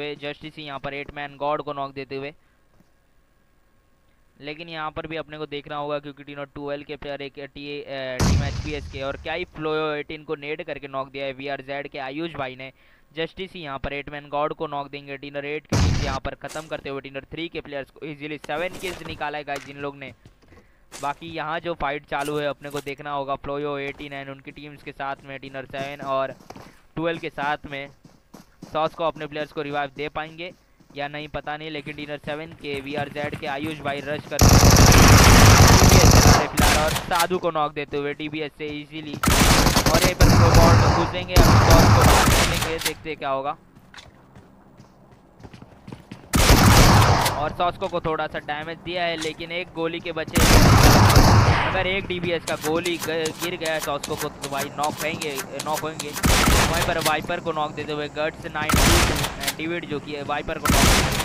हुए जस्ट इसी यहाँ पर 8 मैन गॉड को नॉक देते हुए। लेकिन यहाँ पर भी अपने को देखना होगा क्योंकि टीम 12 के प्लेयर एक टीम HPS के, और क्या ही फ्लो 18 को नेड करके नॉक दिया है VRZ के आयुष भाई ने। जस्टिस ही यहाँ पर 8 मैन गॉड को नॉक देंगे। टीम 8 की टीम यहाँ पर ख़त्म करते हुए टीम 3 के प्लेयर्स को इजीली 7 किल्स निकाला है गाइस जिन लोग ने। बाकी यहाँ जो फाइट चालू है अपने को देखना होगा फ्लोयो 89 उनकी टीम्स के साथ में, टीम 7 और 12 के साथ में सॉस को अपने प्लेयर्स को रिवाइव दे पाएंगे या नहीं पता नहीं। लेकिन टीम 7 के VRZ के आयुष भाई रश कर फिलहाल और साधु को नॉक देते हुए DBS से इजीली, और यहीं पर घुसेंगे को देखते क्या होगा। और सॉस्को को थोड़ा सा डैमेज दिया है लेकिन एक गोली के बचे, अगर एक DBS का गोली गिर गया सॉस्को को तो भाई नॉक होंगे। वहीं पर वाइपर को नॉक देते हुए गट्स 9 डिविड जो कि है वाइपर को नॉक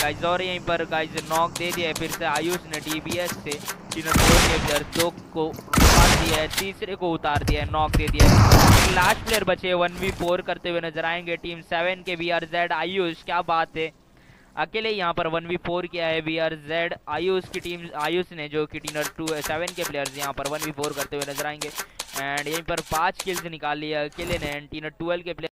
गाइज, और यहीं पर गाइज नॉक दे दिया है फिर से आयुष ने DBS से। दो को उतार दिया है, तीसरे को उतार दिया है, नॉक दे दिया है। लास्ट प्लेयर बचे 1v4 करते हुए नजर आएंगे टीम 7 के VRZ आयुष। क्या बात है, अकेले यहाँ पर 1v4 किया है VRZ आयुष की टीम, आयुष ने, जो कि टीम 7 के प्लेयर्स यहाँ पर 1v4 करते हुए नजर आएंगे। एंड यहीं पर 5 किल्स निकाल लिया अकेले ने टीम 12 के प्लेयर।